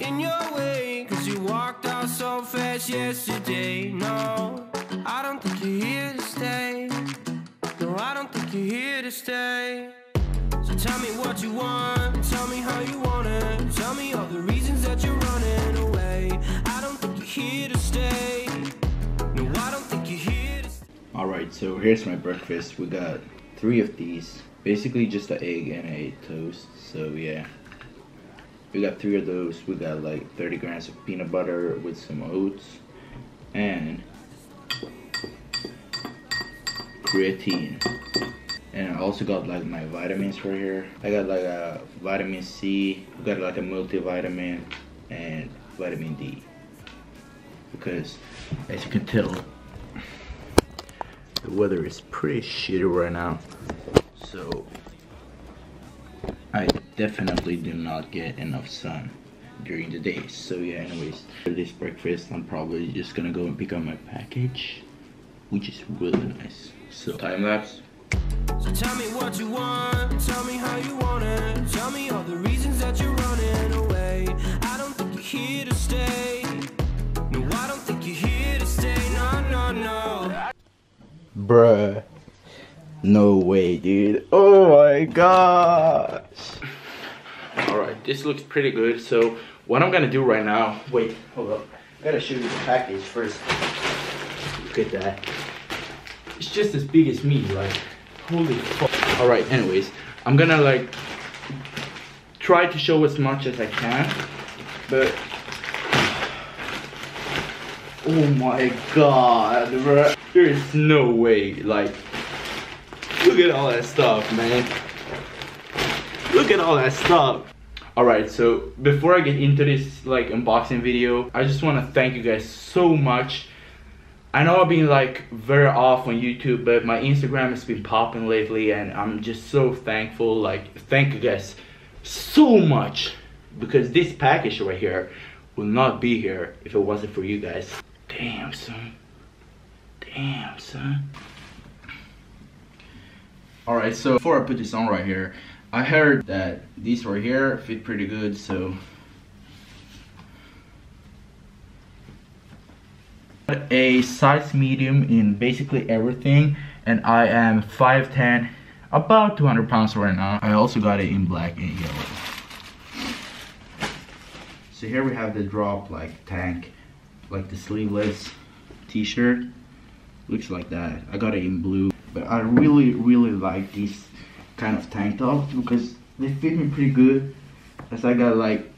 got in your way, 'cause you walked out so fast yesterday. No, I don't think you're here to stay. No, I don't think you're here to stay. So tell me what you want, tell me how you want it, tell me all the reasons that you're running away. I don't think you're here to stay. No, I don't think you're here to stay. Alright, so here's my breakfast. We got 3 of these. Basically just an egg and a toast, so yeah. We got 3 of those. We got like 30 grams of peanut butter with some oats and creatine. And I also got like my vitamins right here. I got like a vitamin C, I got like a multivitamin and vitamin D. Because as you can tell, the weather is pretty shitty right now. So I definitely do not get enough sun during the day. So yeah, anyways, for this breakfast I'm probably just gonna go and pick up my package, which is really nice. So time lapse. So tell me what you want, tell me how you want it, tell me all the reasons that you're running away. I don't think you're here to stay. No, I don't think you're here to stay. No, no, no. Bruh. No way, dude. Oh my gosh. Alright, this looks pretty good. So what I'm gonna do right now, wait, hold up, I gotta show you the package first. Look at that. It's just as big as me, like holy fuck. Alright, anyways, I'm gonna like try to show as much as I can, but oh my god, bro. There is no way, like look at all that stuff, man. Look at all that stuff. Alright, so before I get into this like unboxing video, I just want to thank you guys so much. I know I've been like very off on YouTube, but my Instagram has been popping lately and I'm just so thankful. Like, thank you guys so much, because this package right here will not be here if it wasn't for you guys. Damn, son. Damn, son. Alright, so before I put this on right here, I heard that these right here fit pretty good, so a size medium in basically everything, and I am 5'10", about 200 pounds right now. I also got it in black and yellow. So here we have the drop like tank, like the sleeveless t-shirt, looks like that. I got it in blue. But I really like these kind of tank tops because they fit me pretty good, as I got like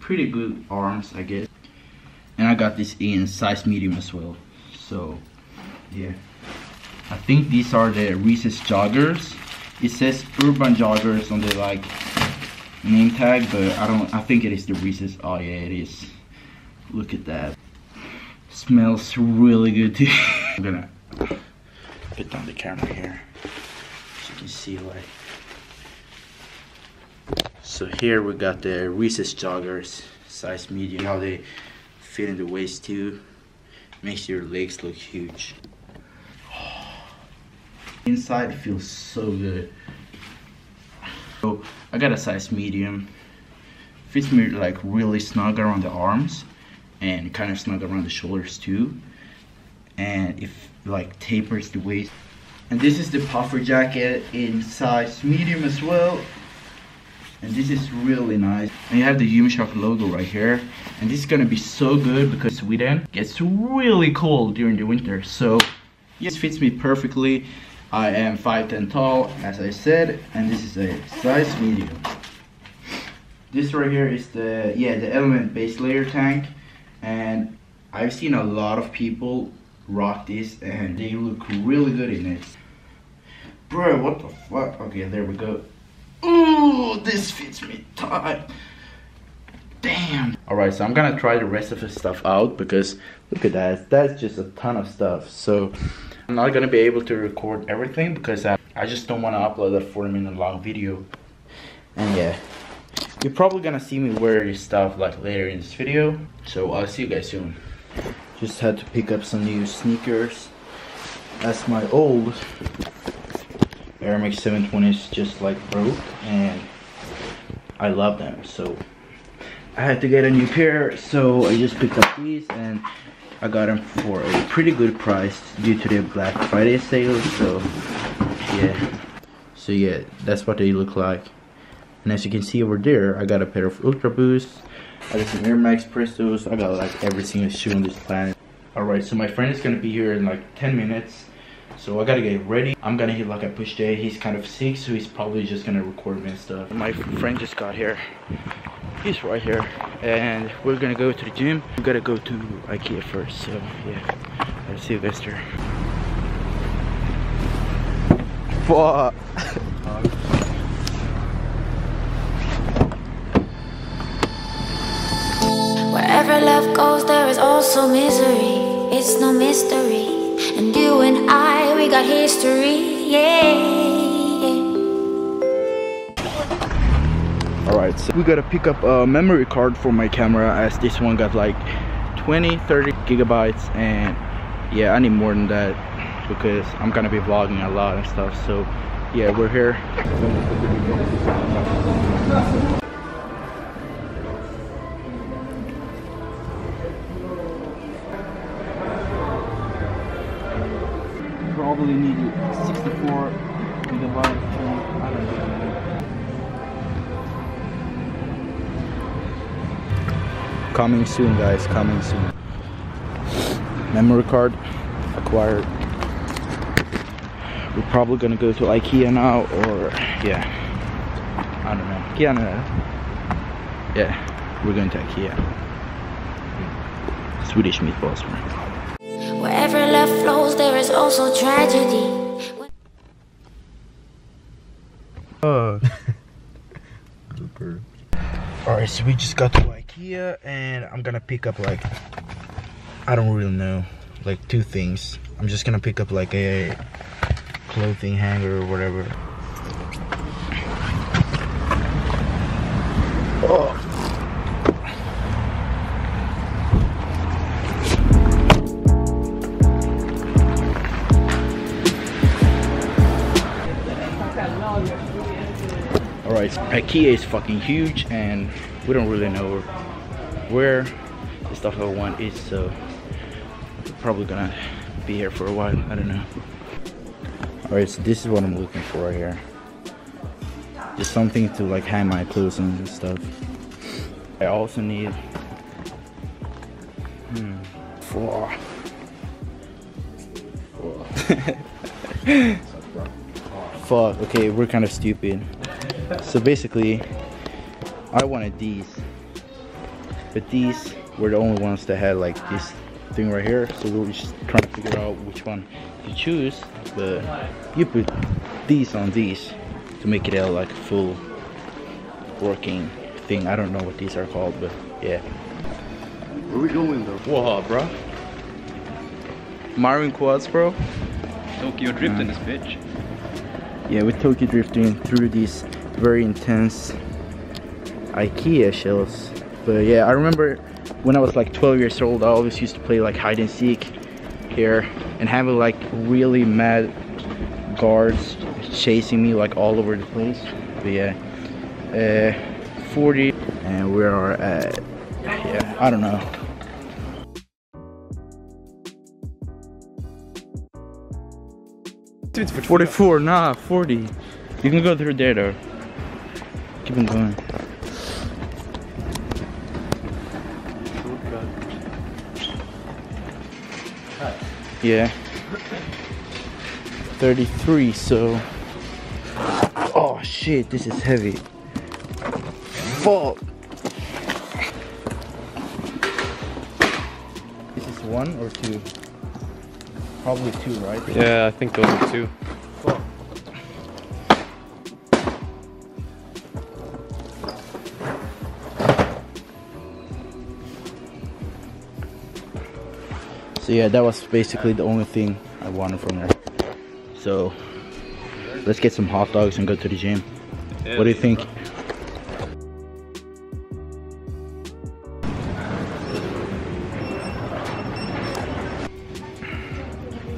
pretty good arms, I guess. And I got this in size medium as well. So yeah, I think these are the Reese's joggers. It says Urban Joggers on the like name tag, but I think it is the Reese's. Oh yeah, it is. Look at that. Smells really good too. I'm gonna put down the camera here so you can see, like, so here we got the Reese's joggers, size medium. How they fit in the waist too, makes your legs look huge. Oh, inside feels so good. So I got a size medium, fits me like really snug around the arms and kind of snug around the shoulders too, and if like tapers the waist. And this is the puffer jacket in size medium as well, and this is really nice. And you have the Gymshark logo right here, and this is gonna be so good because Sweden gets really cold during the winter. So yes, fits me perfectly. I am 5'10" tall, as I said, and this is a size medium. This right here is the, yeah, the element base layer tank, and I've seen a lot of people rock this and they look really good in it. Bro, what the fuck? Okay, there we go. Ooh, this fits me tight. Damn. Alright, so I'm gonna try the rest of the stuff out because look at that. That's just a ton of stuff. So I'm not gonna be able to record everything because I just don't want to upload a 40-minute long video. And yeah, you're probably gonna see me wear this stuff like later in this video. So I'll see you guys soon. Just had to pick up some new sneakers, as my old Air Max 720s just like broke, and I love them. So I had to get a new pair, so I just picked up these and I got them for a pretty good price due to their Black Friday sale. So yeah, that's what they look like. And as you can see over there, I got a pair of Ultra Boost, I got some Air Max Prestos, I got like every single shoe on this planet. Alright, so my friend is gonna be here in like 10 minutes, so I gotta get ready. I'm gonna hit like a push day. He's kind of sick, so he's probably just gonna record me and stuff. My friend just got here. He's right here. And we're gonna go to the gym. We gotta go to IKEA first, so yeah. I'll see you guys there. Fuck! Wherever love goes, there is also misery. It's no mystery. And you and I, we got history, yeah. Alright, so we gotta pick up a memory card for my camera, as this one got like 20-30 gigabytes, and yeah, I need more than that because I'm gonna be vlogging a lot and stuff. So yeah, we're here. Probably need 64 gigabytes. I don't know. Coming soon, guys. Coming soon. Memory card acquired. We're probably gonna go to IKEA now, or yeah, I don't know. IKEA, no. Yeah, we're going to IKEA. Swedish meatballs, man. Wherever love flows, there is also tragedy. Alright, so we just got to IKEA and I'm gonna pick up like, I don't really know, like two things. I'm just gonna pick up like a clothing hanger or whatever. Oh. Alright, IKEA is fucking huge and we don't really know where the stuff I want is, so we're probably gonna be here for a while, I don't know. Alright, so this is what I'm looking for right here. Just something to like hang my clothes on and stuff. I also need four. Fuck, okay, we're kind of stupid. So basically, I wanted these, but these were the only ones that had like this thing right here. So we were just trying to figure out which one to choose, but you put these on these to make it a like full working thing. I don't know what these are called, but yeah. Where are we going though? Whoa, bro. Marvin Quads, bro. Tokyo drifting this bitch. Yeah, we're Tokyo drifting through these very intense IKEA shelves. But yeah, I remember when I was like 12 years old, I always used to play like hide and seek here and having like really mad guards chasing me like all over the place. But yeah, 40 and we are at, yeah, I don't know. It's 44, nah, 40. You can go through there though. Keep on going. Yeah. 33, so. Oh shit, this is heavy. Fuck. This is one or two? Probably two, right? Yeah, I think those are two. Fuck. So yeah, that was basically the only thing I wanted from her. So let's get some hot dogs and go to the gym. Yeah, what do you think?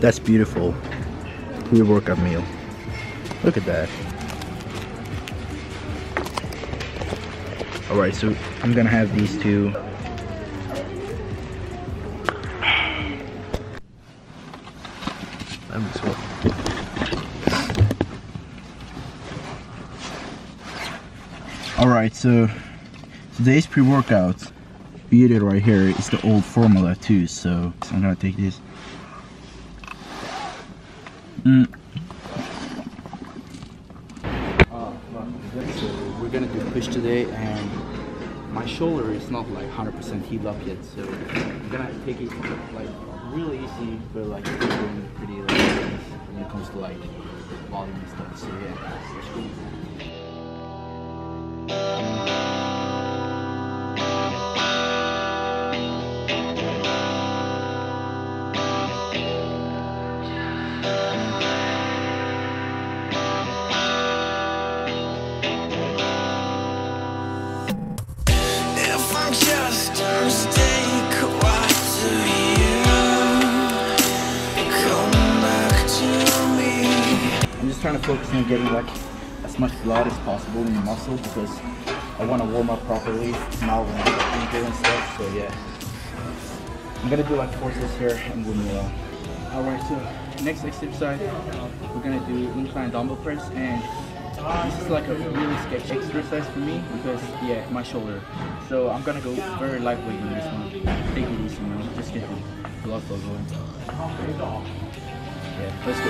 That's beautiful. We work a meal. Look at that. Alright, so I'm gonna have these two. That looks cool. Alright, so today's pre-workout, beat it right here, is the old formula too, so I'm gonna take this. So we're gonna do push today, and my shoulder is not like 100% healed up yet, so I'm gonna take it like really easy, but like doing pretty like when it comes to like volume and stuff. So yeah, let's go. Trying to focus on getting like as much blood as possible in the muscle, because I want to warm up properly now when I'm doing stuff. So yeah, I'm gonna do like forces here and we'll move on. All right, so next exercise we're gonna do incline dumbbell press, and this is like a really sketchy exercise for me because yeah, my shoulder. So I'm gonna go very lightweight on this one. Take it easy, man. Just get the blood flow going. Yeah, let's go.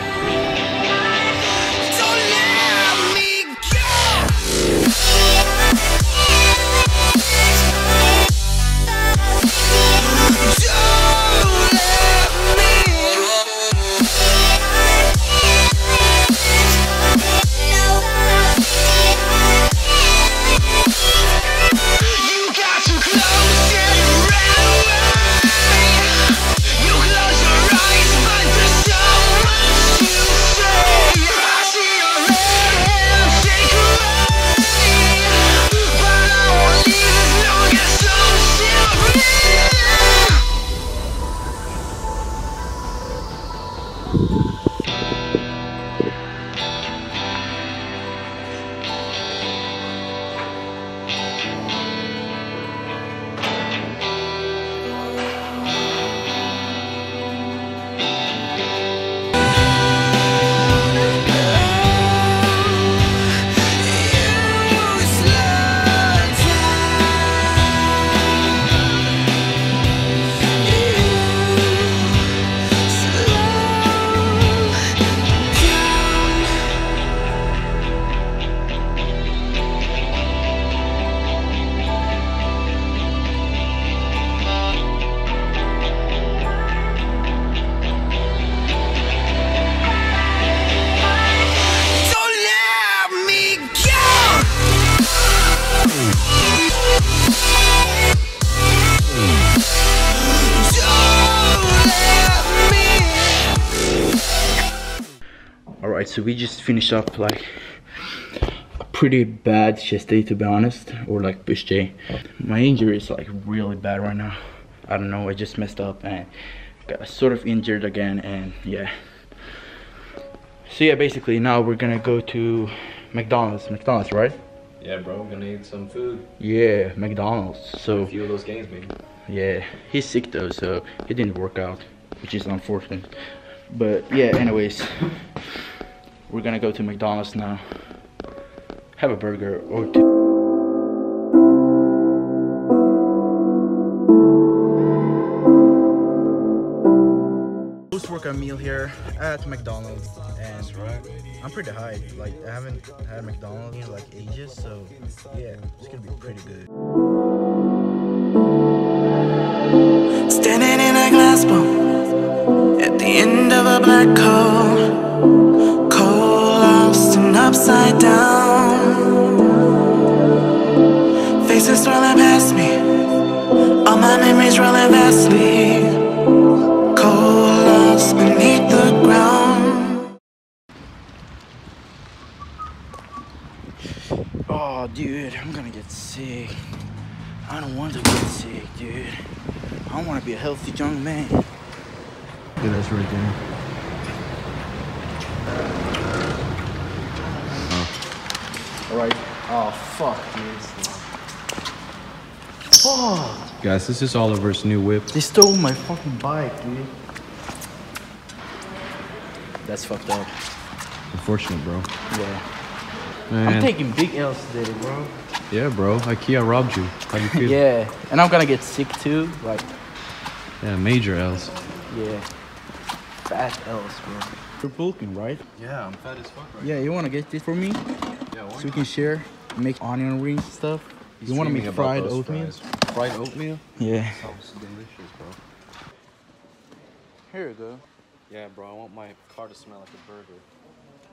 So we just finished up like a pretty bad chest day, to be honest, or like push day. My injury is like really bad right now. I don't know, I just messed up and got sort of injured again, and yeah. So yeah, basically now we're gonna go to McDonald's, right? Yeah bro, we're gonna eat some food. Yeah, McDonald's. So a few of those games, man. Yeah, he's sick though, so he didn't work out, which is unfortunate. But yeah, anyways. We're gonna go to McDonald's now, have a burger or two. Post-workout meal here at McDonald's, and I'm pretty high. Like, I haven't had McDonald's in like ages, so yeah, it's gonna be pretty good. Standing in a glass bowl at the end of a black hole. Upside down, faces rolling past me, all my memories rolling past me, cold lost beneath the ground. Oh dude, I'm gonna get sick. I don't want to get sick, dude. I want to be a healthy young man. Look at this right there. Alright. Oh fuck, dude. Fuck. Guys, this is Oliver's new whip. They stole my fucking bike, dude. That's fucked up. Unfortunate, bro. Yeah. Man. I'm taking big L's today, bro. Yeah, bro. IKEA robbed you. How do you feel? Yeah. And I'm gonna get sick too. Like. Yeah, major L's. Yeah. Fat L's, bro. You're bulking, right? Yeah, I'm fat as fuck right now. Yeah, you wanna get this for me? Yeah, why not? We can share. Make onion rings and stuff. You want to make fried oatmeal? Fried oatmeal? Yeah. That was delicious, bro. Here you go. Yeah, bro. I want my car to smell like a burger.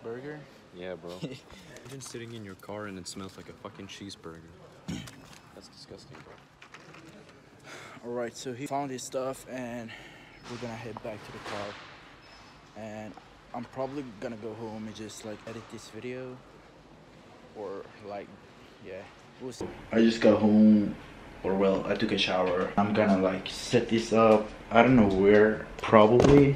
Burger? Yeah, bro. Imagine sitting in your car and it smells like a fucking cheeseburger. That's disgusting, bro. Alright, so he found his stuff and we're gonna head back to the car. And I'm probably gonna go home and just like edit this video. Or like, yeah. I just got home, or well, I took a shower. I'm gonna like set this up. I don't know where, probably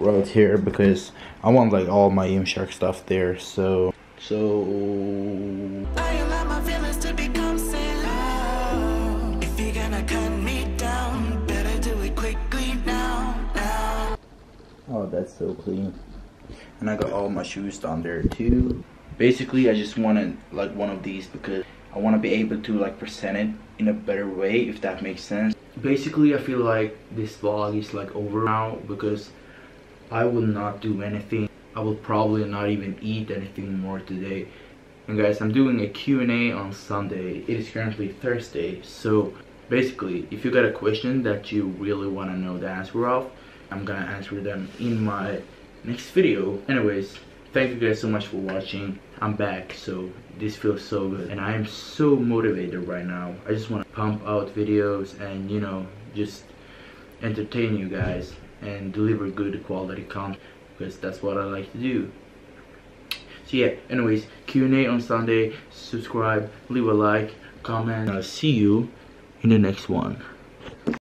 right here, because I want like all my Gymshark stuff there. So I allow my feelings to become shallow. If you're gonna cut me down, better do it quickly now. Oh, that's so clean. And I got all my shoes down there too. Basically, I just wanted like one of these because I want to be able to like present it in a better way, if that makes sense. Basically, I feel like this vlog is like over now because I will not do anything. I will probably not even eat anything more today. And guys, I'm doing a Q&A on Sunday. It is currently Thursday. So basically, if you got a question that you really want to know the answer of, I'm gonna answer them in my next video. Anyways, thank you guys so much for watching. I'm back, so this feels so good. And I am so motivated right now. I just want to pump out videos and, you know, just entertain you guys and deliver good quality content because that's what I like to do. So yeah, anyways, Q&A on Sunday. Subscribe, leave a like, comment. I'll see you in the next one.